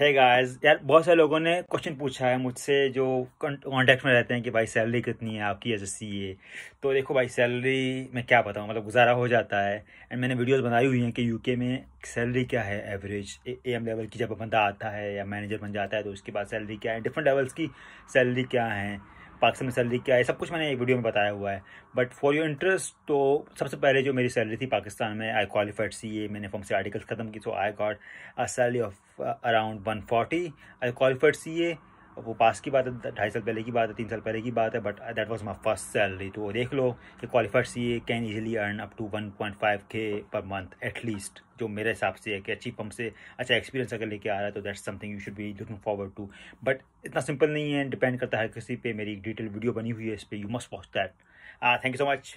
Hey guys, यार बहुत सारे लोगों ने क्वेश्चन पूछा है मुझसे जो कॉन्टैक्ट में रहते हैं कि भाई सैलरी कितनी है आपकी एज ए सीए। तो देखो भाई, सैलरी मैं क्या बताऊँ, मतलब गुजारा हो जाता है। एंड मैंने वीडियोस बनाई हुई हैं कि यूके में सैलरी क्या है एवरेज एएम लेवल की। जब बंदा आता है या मैनेजर बन जाता है तो उसके बाद सैलरी क्या है, डिफरेंट लेवल्स की सैलरी क्या है, पाकिस्तान में सैलरी क्या है, सब कुछ मैंने एक वीडियो में बताया हुआ है। बट फॉर योर इंटरेस्ट, तो सबसे पहले जो मेरी सैलरी थी पाकिस्तान में, आई क्वालिफाइड सीए, मैंने फॉर्म से आर्टिकल्स ख़त्म की, so I got a salary of around 140। I qualified CA, वो पास की बात है, 2.5 साल पहले की बात है, 3 साल पहले की बात है, but that was my first salary. तो देख लो कि qualified CA can easily earn up to 1.5K per month at least, जो मेरे हिसाब से है कि अच्छी फर्म से अच्छा एक्सपीरियंस अगर लेके आ रहा है तो that's something you should be looking forward to. But इतना सिंपल नहीं है, डिपेंड करता है किसी पे। मेरी डिटेल वीडियो बनी हुई है इस पर, you must watch that. Thank you so much.